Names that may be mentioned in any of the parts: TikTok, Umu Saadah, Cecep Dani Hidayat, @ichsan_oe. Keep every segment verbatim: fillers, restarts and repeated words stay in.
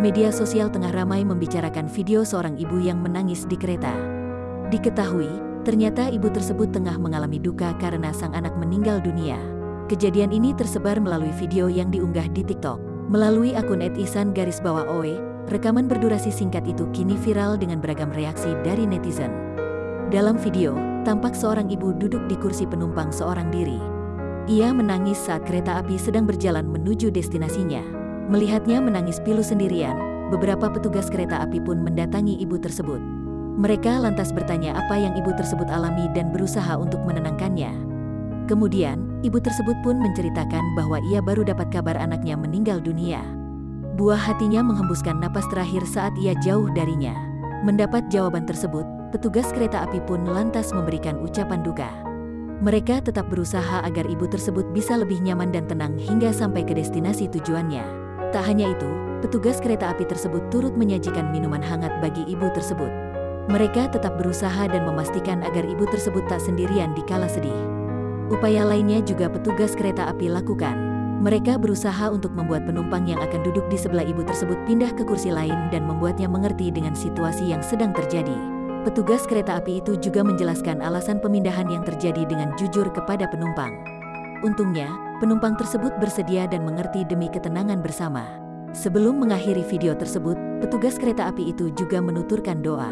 media sosial tengah ramai membicarakan video seorang ibu yang menangis di kereta. Diketahui, ternyata ibu tersebut tengah mengalami duka karena sang anak meninggal dunia. Kejadian ini tersebar melalui video yang diunggah di TikTok. Melalui akun et ichsan garis bawah oe, rekaman berdurasi singkat itu kini viral dengan beragam reaksi dari netizen. Dalam video, tampak seorang ibu duduk di kursi penumpang seorang diri. Ia menangis saat kereta api sedang berjalan menuju destinasinya. Melihatnya menangis pilu sendirian, beberapa petugas kereta api pun mendatangi ibu tersebut. Mereka lantas bertanya apa yang ibu tersebut alami dan berusaha untuk menenangkannya. Kemudian, ibu tersebut pun menceritakan bahwa ia baru dapat kabar anaknya meninggal dunia. Buah hatinya menghembuskan napas terakhir saat ia jauh darinya. Mendapat jawaban tersebut, petugas kereta api pun lantas memberikan ucapan duka. Mereka tetap berusaha agar ibu tersebut bisa lebih nyaman dan tenang hingga sampai ke destinasi tujuannya. Tak hanya itu, petugas kereta api tersebut turut menyajikan minuman hangat bagi ibu tersebut. Mereka tetap berusaha dan memastikan agar ibu tersebut tak sendirian dikala sedih. Upaya lainnya juga petugas kereta api lakukan. Mereka berusaha untuk membuat penumpang yang akan duduk di sebelah ibu tersebut pindah ke kursi lain dan membuatnya mengerti dengan situasi yang sedang terjadi. Petugas kereta api itu juga menjelaskan alasan pemindahan yang terjadi dengan jujur kepada penumpang. Untungnya, penumpang tersebut bersedia dan mengerti demi ketenangan bersama. Sebelum mengakhiri video tersebut, petugas kereta api itu juga menuturkan doa.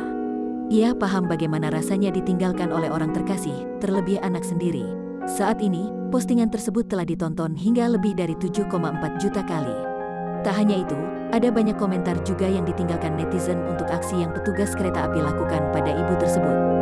Ia paham bagaimana rasanya ditinggalkan oleh orang terkasih, terlebih anak sendiri. Saat ini, postingan tersebut telah ditonton hingga lebih dari tujuh koma empat juta kali. Tak hanya itu, ada banyak komentar juga yang ditinggalkan netizen untuk aksi yang petugas kereta api lakukan pada ibu tersebut.